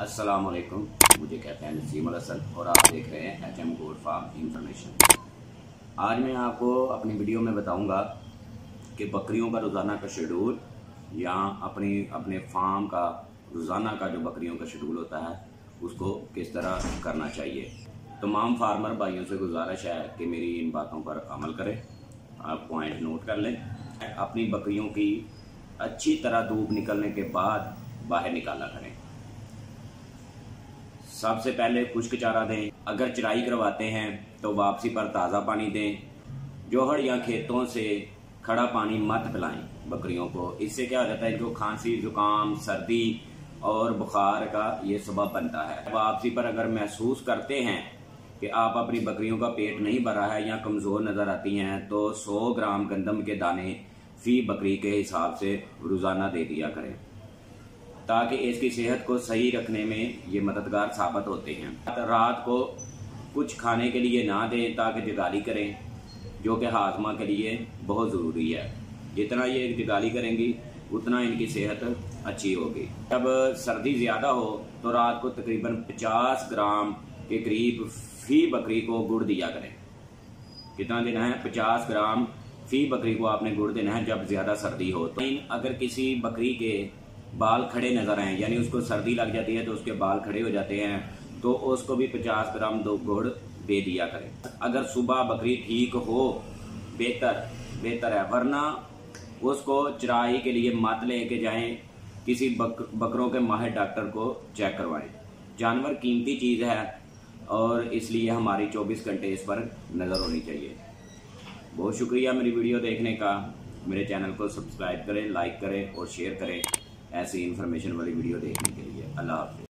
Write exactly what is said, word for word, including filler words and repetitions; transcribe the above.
अस्सलाम वालेकुम, मुझे कहते हैं नजीम अलसल और आप देख रहे हैं H M goat farm information. आज मैं आपको अपनी वीडियो में बताऊंगा कि बकरियों का रोज़ाना का शेड्यूल या अपनी अपने फार्म का रोज़ाना का जो बकरियों का शेड्यूल होता है उसको किस तरह करना चाहिए। तमाम फार्मर भाइयों से गुजारिश है कि मेरी इन बातों पर अमल करें, आप पॉइंट नोट कर लें। अपनी बकरियों की अच्छी तरह धूप निकलने के बाद बाहर निकाला करें। सबसे पहले खुश्क चारा दें। अगर चराई करवाते हैं तो वापसी पर ताज़ा पानी दें। जोहड़ या खेतों से खड़ा पानी मत पिलाएं बकरियों को। इससे क्या हो जाता है, इनको खांसी, जुकाम, सर्दी और बुखार का ये सबब बनता है। वापसी पर अगर महसूस करते हैं कि आप अपनी बकरियों का पेट नहीं भरा है या कमज़ोर नज़र आती हैं तो सौ ग्राम गंदम के दाने फी बकरी के हिसाब से रोज़ाना दे दिया करें, ताकि इसकी सेहत को सही रखने में ये मददगार साबित होते हैं। रात को कुछ खाने के लिए ना दें ताकि जुगाली करें, जो कि हाजमा के लिए बहुत ज़रूरी है। जितना ये जुगाली करेंगी उतना इनकी सेहत अच्छी होगी। जब सर्दी ज़्यादा हो तो रात को तकरीबन पचास ग्राम के करीब फी बकरी को गुड़ दिया करें। कितना देना है? पचास ग्राम फी बकरी को आपने गुड़ देना है जब ज़्यादा सर्दी हो। तो अगर किसी बकरी के बाल खड़े नजर आए, यानी उसको सर्दी लग जाती है तो उसके बाल खड़े हो जाते हैं, तो उसको भी पचास ग्राम दो गुड़ दे दिया करें। अगर सुबह बकरी ठीक हो बेहतर बेहतर है, वरना उसको चराई के लिए मत लेके जाएं। किसी बक, बकरों के माहिर डॉक्टर को चेक करवाएं। जानवर कीमती चीज़ है और इसलिए हमारी चौबीस घंटे इस पर नज़र होनी चाहिए। बहुत शुक्रिया मेरी वीडियो देखने का। मेरे चैनल को सब्सक्राइब करें, लाइक करें और शेयर करें ऐसी इंफॉर्मेशन वाली वीडियो देखने के लिए। अल्लाह हाफ़िज़।